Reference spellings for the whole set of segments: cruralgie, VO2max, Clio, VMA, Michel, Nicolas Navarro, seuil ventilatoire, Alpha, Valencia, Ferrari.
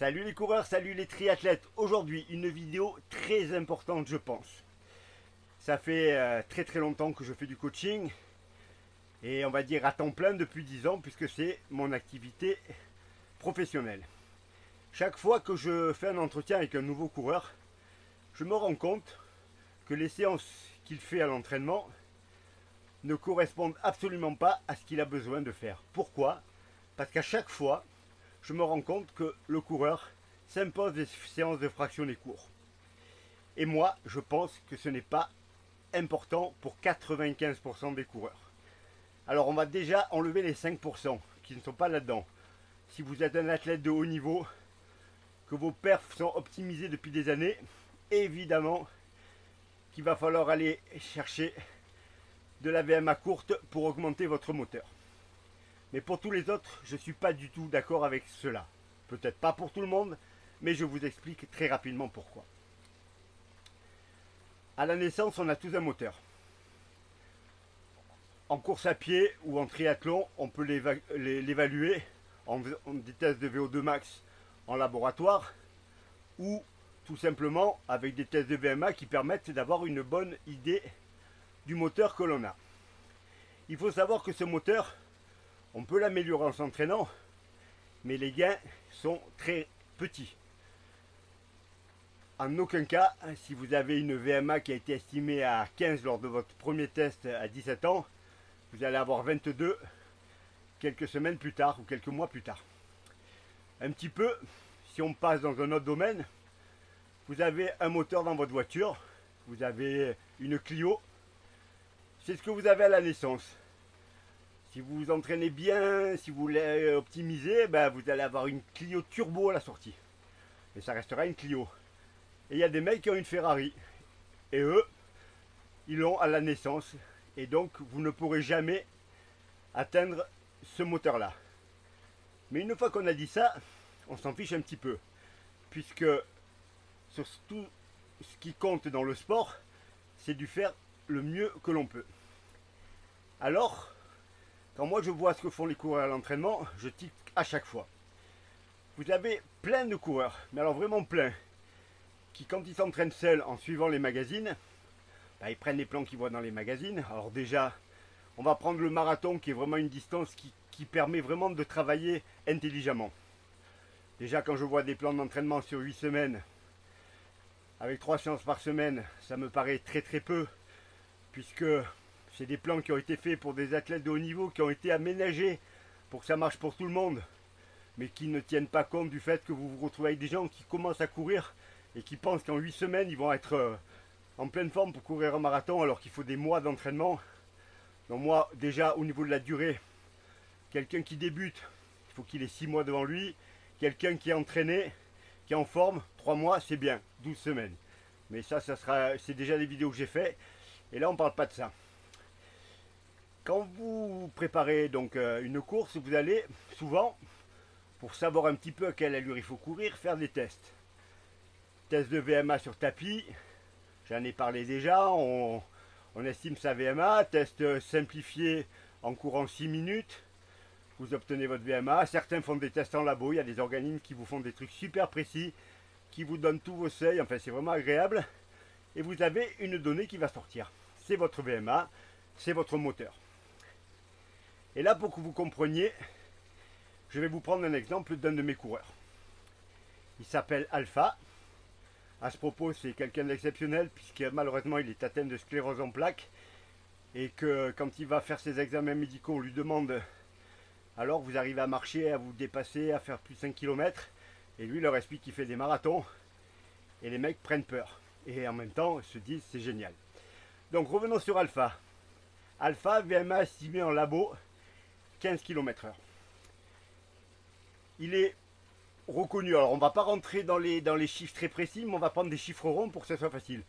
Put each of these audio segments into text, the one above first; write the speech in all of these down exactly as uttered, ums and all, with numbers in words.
Salut les coureurs, salut les triathlètes. Aujourd'hui, une vidéo très importante je pense. Ça fait euh, très très longtemps que je fais du coaching et on va dire à temps plein depuis dix ans puisque c'est mon activité professionnelle. Chaque fois que je fais un entretien avec un nouveau coureur, je me rends compte que les séances qu'il fait à l'entraînement ne correspondent absolument pas à ce qu'il a besoin de faire. Pourquoi? Parce qu'à chaque fois, je me rends compte que le coureur s'impose des séances de fractionnés courts. Et moi, je pense que ce n'est pas important pour quatre-vingt-quinze pour cent des coureurs. Alors on va déjà enlever les cinq pour cent qui ne sont pas là-dedans. Si vous êtes un athlète de haut niveau, que vos perfs sont optimisés depuis des années, évidemment qu'il va falloir aller chercher de la V M A courte pour augmenter votre moteur. Mais pour tous les autres, je ne suis pas du tout d'accord avec cela. Peut-être pas pour tout le monde, mais je vous explique très rapidement pourquoi. À la naissance, on a tous un moteur. En course à pied ou en triathlon, on peut l'évaluer en des tests de V O deux max en laboratoire ou tout simplement avec des tests de V M A qui permettent d'avoir une bonne idée du moteur que l'on a. Il faut savoir que ce moteur, on peut l'améliorer en s'entraînant, mais les gains sont très petits. En aucun cas, si vous avez une V M A qui a été estimée à quinze lors de votre premier test à dix-sept ans, vous allez avoir vingt-deux quelques semaines plus tard ou quelques mois plus tard. Un petit peu, si on passe dans un autre domaine, vous avez un moteur dans votre voiture, vous avez une Clio, c'est ce que vous avez à la naissance. Si vous vous entraînez bien, si vous voulez optimiser, ben vous allez avoir une Clio turbo à la sortie. Et ça restera une Clio. Et il y a des mecs qui ont une Ferrari. Et eux, ils l'ont à la naissance. Et donc, vous ne pourrez jamais atteindre ce moteur-là. Mais une fois qu'on a dit ça, on s'en fiche un petit peu. Puisque sur tout ce qui compte dans le sport, c'est de faire le mieux que l'on peut. Alors... quand moi je vois ce que font les coureurs à l'entraînement, je tique à chaque fois. Vous avez plein de coureurs, mais alors vraiment plein, qui quand ils s'entraînent seuls en suivant les magazines, bah, ils prennent les plans qu'ils voient dans les magazines. Alors déjà, on va prendre le marathon qui est vraiment une distance qui, qui permet vraiment de travailler intelligemment. Déjà quand je vois des plans d'entraînement sur huit semaines, avec trois séances par semaine, ça me paraît très très peu, puisque... c'est des plans qui ont été faits pour des athlètes de haut niveau, qui ont été aménagés pour que ça marche pour tout le monde, mais qui ne tiennent pas compte du fait que vous vous retrouvez avec des gens qui commencent à courir et qui pensent qu'en huit semaines, ils vont être en pleine forme pour courir un marathon, alors qu'il faut des mois d'entraînement. Donc moi, déjà, au niveau de la durée, quelqu'un qui débute, il faut qu'il ait six mois devant lui. Quelqu'un qui est entraîné, qui est en forme, trois mois, c'est bien, douze semaines. Mais ça, ça sera, c'est déjà des vidéos que j'ai faites. Et là, on ne parle pas de ça. Quand vous préparez donc une course, vous allez souvent, pour savoir un petit peu à quelle allure il faut courir, faire des tests. Test de V M A sur tapis, j'en ai parlé déjà, on, on estime sa V M A. Test simplifié en courant six minutes, vous obtenez votre V M A. Certains font des tests en labo, il y a des organismes qui vous font des trucs super précis, qui vous donnent tous vos seuils, enfin c'est vraiment agréable. Et vous avez une donnée qui va sortir, c'est votre V M A, c'est votre moteur. Et là, pour que vous compreniez, je vais vous prendre un exemple d'un de mes coureurs. Il s'appelle Alpha. À ce propos, c'est quelqu'un d'exceptionnel, puisque malheureusement, il est atteint de sclérose en plaques. Et que quand il va faire ses examens médicaux, on lui demande « Alors, vous arrivez à marcher, à vous dépasser, à faire plus de cinq kilomètres ?» Et lui, il leur explique qu'il fait des marathons. Et les mecs prennent peur. Et en même temps, se disent « C'est génial ». Donc, revenons sur Alpha. Alpha, V M A estimé en labo, quinze kilomètres heure. Il est reconnu, alors on ne va pas rentrer dans les, dans les chiffres très précis, mais on va prendre des chiffres ronds pour que ce soit facile,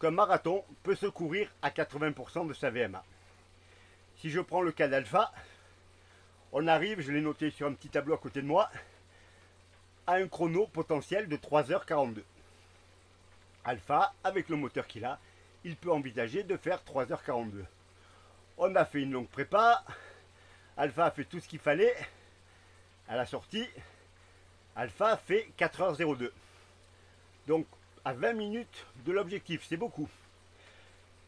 qu'un marathon peut se courir à quatre-vingts pour cent de sa V M A. Si je prends le cas d'Alpha, on arrive, je l'ai noté sur un petit tableau à côté de moi, à un chrono potentiel de trois heures quarante-deux. Alpha, avec le moteur qu'il a, il peut envisager de faire trois heures quarante-deux. On a fait une longue prépa, Alpha a fait tout ce qu'il fallait. À la sortie, Alpha fait quatre heures zéro deux. Donc à vingt minutes de l'objectif, c'est beaucoup.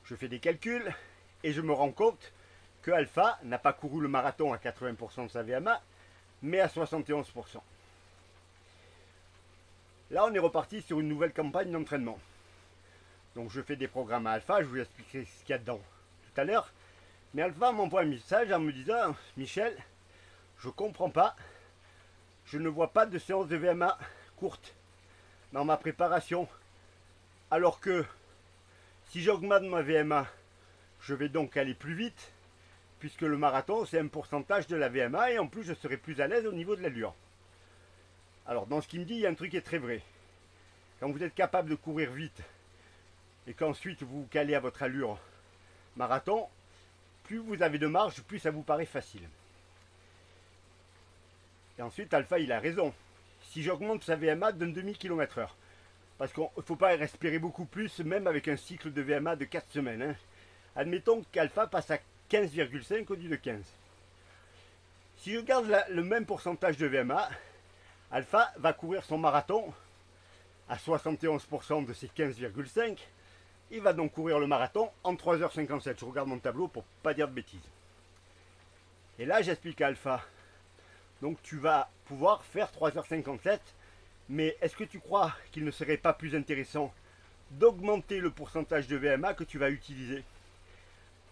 Je fais des calculs et je me rends compte que Alpha n'a pas couru le marathon à quatre-vingts pour cent de sa V M A, mais à soixante et onze pour cent. Là, on est reparti sur une nouvelle campagne d'entraînement. Donc je fais des programmes à Alpha, je vous expliquerai ce qu'il y a dedans tout à l'heure. Mais Alpha m'envoie un message en me disant « Michel, je comprends pas, je ne vois pas de séance de V M A courte dans ma préparation, alors que si j'augmente ma V M A, je vais donc aller plus vite, puisque le marathon c'est un pourcentage de la V M A et en plus je serai plus à l'aise au niveau de l'allure. » Alors dans ce qu'il me dit, il y a un truc qui est très vrai. Quand vous êtes capable de courir vite et qu'ensuite vous vous calez à votre allure marathon, plus vous avez de marge, plus ça vous paraît facile. Et ensuite, Alpha, il a raison. Si j'augmente sa V M A d'un demi kilomètre heure, parce qu'il ne faut pas respirer beaucoup plus, même avec un cycle de V M A de quatre semaines. Hein. Admettons qu'Alpha passe à quinze virgule cinq au lieu de quinze. Si je garde la, le même pourcentage de V M A, Alpha va courir son marathon à soixante et onze pour cent de ses quinze virgule cinq. Il va donc courir le marathon en trois heures cinquante-sept. Je regarde mon tableau pour ne pas dire de bêtises. Et là, j'explique à Alpha. Donc tu vas pouvoir faire trois heures cinquante-sept, mais est-ce que tu crois qu'il ne serait pas plus intéressant d'augmenter le pourcentage de V M A que tu vas utiliser?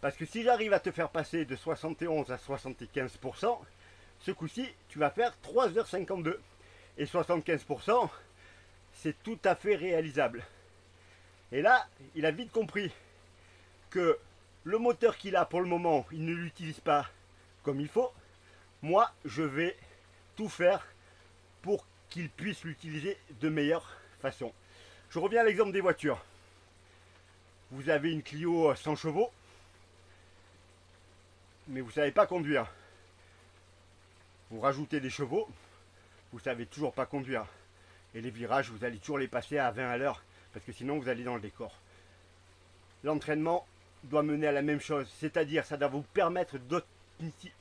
Parce que si j'arrive à te faire passer de soixante et onze à soixante-quinze pour cent, ce coup-ci, tu vas faire trois heures cinquante-deux. Et soixante-quinze pour cent, c'est tout à fait réalisable. Et là, il a vite compris que le moteur qu'il a pour le moment, il ne l'utilise pas comme il faut. Moi, je vais tout faire pour qu'il puisse l'utiliser de meilleure façon. Je reviens à l'exemple des voitures. Vous avez une Clio cent chevaux, mais vous ne savez pas conduire. Vous rajoutez des chevaux, vous ne savez toujours pas conduire. Et les virages, vous allez toujours les passer à vingt à l'heure, parce que sinon vous allez dans le décor. L'entraînement doit mener à la même chose, c'est-à-dire ça doit vous permettre d'autres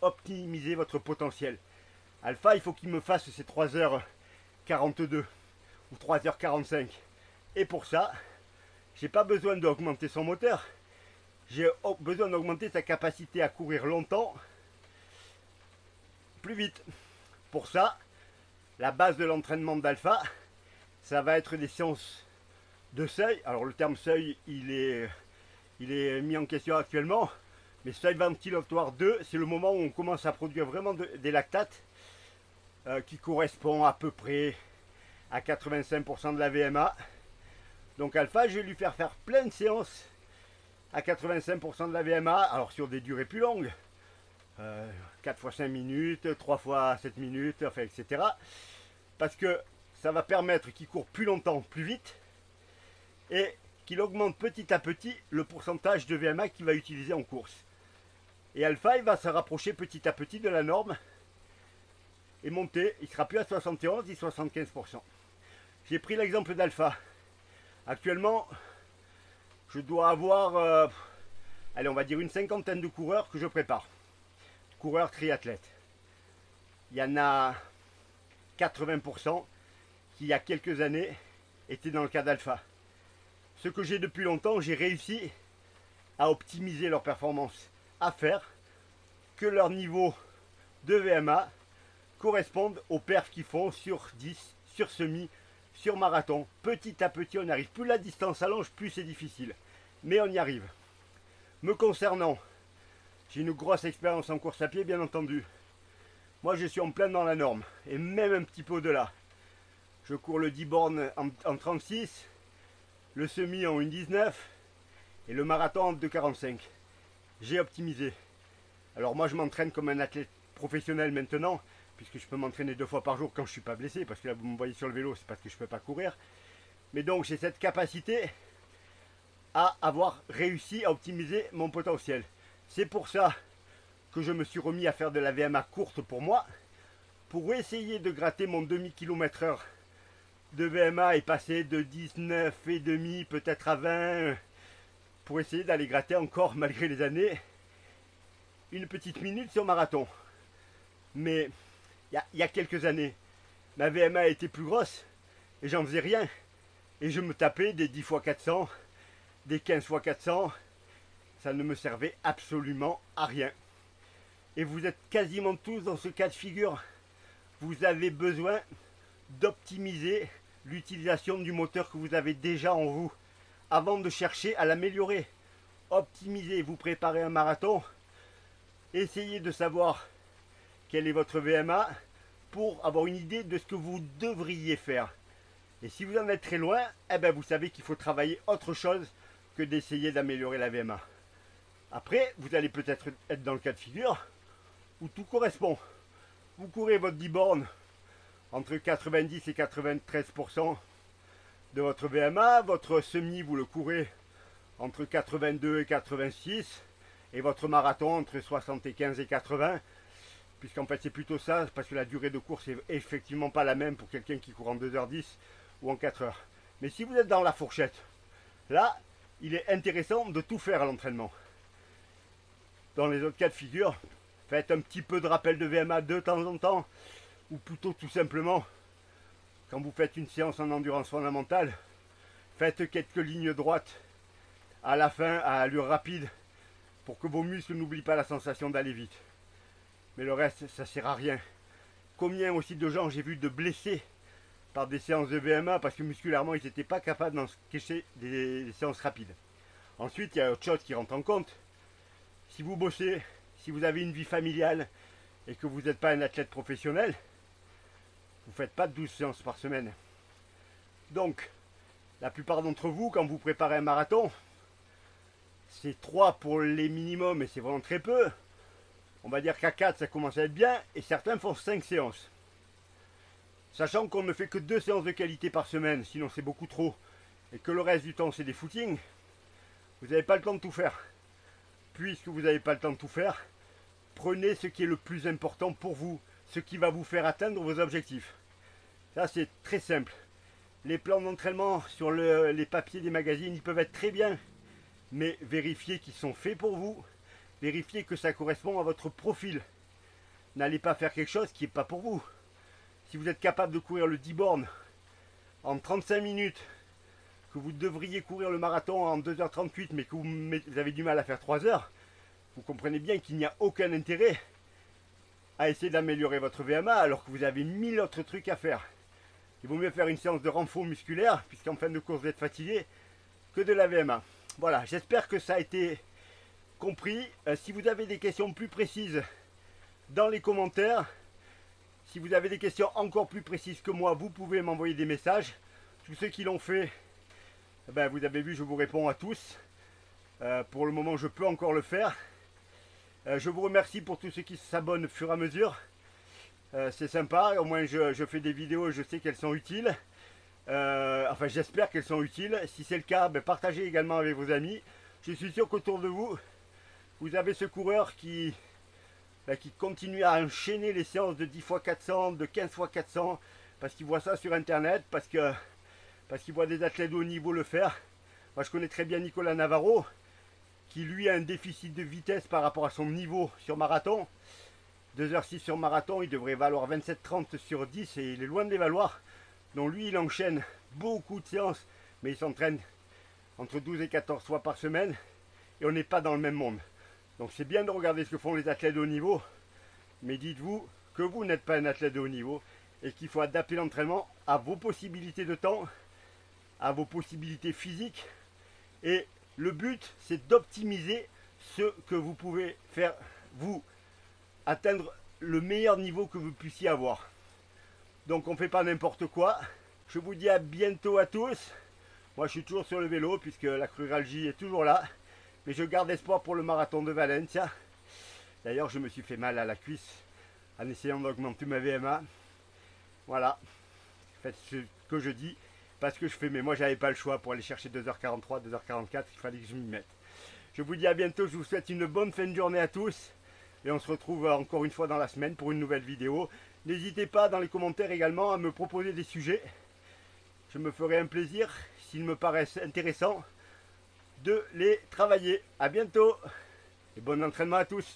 optimiser votre potentiel. Alpha, il faut qu'il me fasse ces trois heures quarante-deux ou trois heures quarante-cinq. Et pour ça, j'ai pas besoin d'augmenter son moteur. J'ai besoin d'augmenter sa capacité à courir longtemps, plus vite. Pour ça, la base de l'entraînement d'Alpha, ça va être des séances de seuil. Alors le terme seuil, il est, il est mis en question actuellement. Mais seuil ventilatoire deux, c'est le moment où on commence à produire vraiment de, des lactates euh, qui correspond à peu près à quatre-vingt-cinq pour cent de la V M A. Donc Alpha, je vais lui faire faire plein de séances à quatre-vingt-cinq pour cent de la V M A, alors sur des durées plus longues, euh, quatre fois cinq minutes, trois fois sept minutes, enfin, et cetera. Parce que ça va permettre qu'il court plus longtemps, plus vite, et qu'il augmente petit à petit le pourcentage de V M A qu'il va utiliser en course. Et Alpha, il va se rapprocher petit à petit de la norme et monter. Il ne sera plus à soixante et onze, il soixante-quinze pour cent. J'ai pris l'exemple d'Alpha. Actuellement, je dois avoir, euh, allez, on va dire une cinquantaine de coureurs que je prépare. Coureurs triathlètes. Il y en a quatre-vingts pour cent qui, il y a quelques années, étaient dans le cas d'Alpha. Ce que j'ai depuis longtemps, j'ai réussi à optimiser leur performance, à faire que leur niveau de V M A corresponde aux perfs qu'ils font sur dix, sur semi, sur marathon. Petit à petit, on arrive. Plus la distance s'allonge, plus c'est difficile. Mais on y arrive. Me concernant, j'ai une grosse expérience en course à pied, bien entendu. Moi, je suis en plein dans la norme, et même un petit peu au-delà. Je cours le dix bornes en, en trente-six, le semi en une dix-neuf et le marathon en deux quarante-cinq. J'ai optimisé. Alors moi je m'entraîne comme un athlète professionnel maintenant, puisque je peux m'entraîner deux fois par jour quand je ne suis pas blessé, parce que là vous me voyez sur le vélo, c'est parce que je ne peux pas courir. Mais donc j'ai cette capacité à avoir réussi à optimiser mon potentiel. C'est pour ça que je me suis remis à faire de la V M A courte pour moi, pour essayer de gratter mon demi kilomètre heure de V M A et passer de dix-neuf et demi peut-être à vingt, pour essayer d'aller gratter encore, malgré les années, une petite minute sur marathon. Mais il y, y a quelques années, ma V M A était plus grosse et j'en faisais rien. Et je me tapais des dix fois quatre cents, des quinze fois quatre cents, ça ne me servait absolument à rien. Et vous êtes quasiment tous dans ce cas de figure. Vous avez besoin d'optimiser l'utilisation du moteur que vous avez déjà en vous avant de chercher à l'améliorer. Optimisez, vous préparez un marathon, essayez de savoir quel est votre V M A pour avoir une idée de ce que vous devriez faire. Et si vous en êtes très loin, eh ben vous savez qu'il faut travailler autre chose que d'essayer d'améliorer la V M A. Après, vous allez peut-être être dans le cas de figure où tout correspond. Vous courez votre dix bornes entre quatre-vingt-dix et quatre-vingt-treize pour cent de votre V M A. Votre semi, vous le courez entre quatre-vingt-deux et quatre-vingt-six. Et votre marathon entre soixante-quinze et quatre-vingts. Puisqu'en fait, c'est plutôt ça, parce que la durée de course n'est effectivement pas la même pour quelqu'un qui court en deux heures dix ou en quatre heures. Mais si vous êtes dans la fourchette, là, il est intéressant de tout faire à l'entraînement. Dans les autres cas de figure, faites un petit peu de rappel de V M A de temps en temps, ou plutôt tout simplement, quand vous faites une séance en endurance fondamentale, faites quelques lignes droites à la fin, à allure rapide, pour que vos muscles n'oublient pas la sensation d'aller vite. Mais le reste, ça sert à rien. Combien aussi de gens j'ai vu de blessés par des séances de V M A, parce que musculairement, ils n'étaient pas capables d'encaisser des séances rapides. Ensuite, il y a autre chose qui rentre en compte. Si vous bossez, si vous avez une vie familiale et que vous n'êtes pas un athlète professionnel, vous ne faites pas douze séances par semaine. Donc, la plupart d'entre vous, quand vous préparez un marathon, c'est trois pour les minimums et c'est vraiment très peu. On va dire qu'à quatre, ça commence à être bien et certains font cinq séances. Sachant qu'on ne fait que deux séances de qualité par semaine, sinon c'est beaucoup trop, et que le reste du temps c'est des footings, vous n'avez pas le temps de tout faire. Puisque vous n'avez pas le temps de tout faire, prenez ce qui est le plus important pour vous, ce qui va vous faire atteindre vos objectifs. Ça, c'est très simple. Les plans d'entraînement sur le, les papiers des magazines, ils peuvent être très bien, mais vérifiez qu'ils sont faits pour vous, vérifiez que ça correspond à votre profil. N'allez pas faire quelque chose qui n'est pas pour vous. Si vous êtes capable de courir le dix bornes en trente-cinq minutes, que vous devriez courir le marathon en deux heures trente-huit, mais que vous avez du mal à faire trois heures, vous comprenez bien qu'il n'y a aucun intérêt à essayer d'améliorer votre V M A alors que vous avez mille autres trucs à faire. Il vaut mieux faire une séance de renfort musculaire, puisqu'en fin de course vous êtes fatigué, que de la V M A. Voilà, j'espère que ça a été compris. Euh, si vous avez des questions plus précises dans les commentaires, si vous avez des questions encore plus précises que moi, vous pouvez m'envoyer des messages. Tous ceux qui l'ont fait, ben, vous avez vu, je vous réponds à tous. Euh, pour le moment, je peux encore le faire. Euh, je vous remercie pour tous ceux qui s'abonnent au fur et à mesure. Euh, c'est sympa. Au moins, je, je fais des vidéos et je sais qu'elles sont utiles. Euh, enfin, j'espère qu'elles sont utiles. Si c'est le cas, ben, partagez également avec vos amis. Je suis sûr qu'autour de vous, vous avez ce coureur qui, ben, qui continue à enchaîner les séances de dix fois quatre cents, de quinze fois quatre cents, parce qu'il voit ça sur Internet, parce que... parce qu'il voit des athlètes de haut niveau le faire. Moi, je connais très bien Nicolas Navarro, qui lui a un déficit de vitesse par rapport à son niveau sur marathon. deux heures six sur marathon, il devrait valoir vingt-sept trente sur dix et il est loin de les valoir. Donc lui, il enchaîne beaucoup de séances, mais il s'entraîne entre douze et quatorze fois par semaine et on n'est pas dans le même monde. Donc c'est bien de regarder ce que font les athlètes de haut niveau, mais dites-vous que vous n'êtes pas un athlète de haut niveau et qu'il faut adapter l'entraînement à vos possibilités de temps, à vos possibilités physiques, et le but c'est d'optimiser ce que vous pouvez faire, vous atteindre le meilleur niveau que vous puissiez avoir. Donc on ne fait pas n'importe quoi. Je vous dis à bientôt à tous. Moi je suis toujours sur le vélo puisque la cruralgie est toujours là, mais je garde espoir pour le marathon de Valencia. D'ailleurs je me suis fait mal à la cuisse en essayant d'augmenter ma V M A. Voilà, faites ce que je dis, parce que je fais, mais moi j'avais pas le choix pour aller chercher deux heures quarante-trois, deux heures quarante-quatre, il fallait que je m'y mette. Je vous dis à bientôt, je vous souhaite une bonne fin de journée à tous et on se retrouve encore une fois dans la semaine pour une nouvelle vidéo. N'hésitez pas dans les commentaires également à me proposer des sujets, je me ferai un plaisir, s'ils me paraissent intéressants, de les travailler. À bientôt et bon entraînement à tous.